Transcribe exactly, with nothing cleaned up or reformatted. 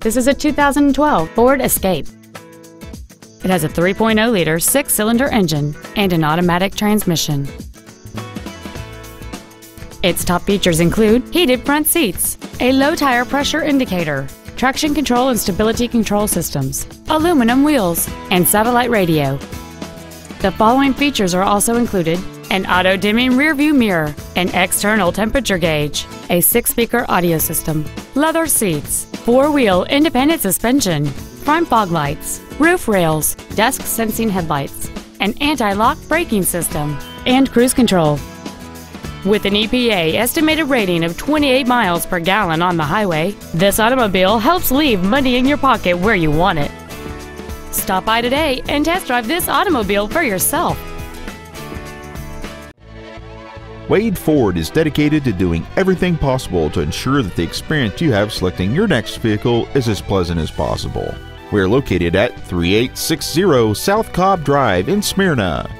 This is a two thousand twelve Ford Escape. It has a three point oh liter six-cylinder engine and an automatic transmission. Its top features include heated front seats, a low tire pressure indicator, traction control and stability control systems, aluminum wheels, and satellite radio. The following features are also included: an auto-dimming rearview mirror, an external temperature gauge, a six-speaker audio system, leather seats, four-wheel independent suspension, front fog lights, roof rails, dusk-sensing headlights, an anti-lock braking system, and cruise control. With an E P A estimated rating of twenty-eight miles per gallon on the highway, this automobile helps leave money in your pocket where you want it. Stop by today and test drive this automobile for yourself. Wade Ford is dedicated to doing everything possible to ensure that the experience you have selecting your next vehicle is as pleasant as possible. We are located at thirty-eight sixty South Cobb Drive in Smyrna.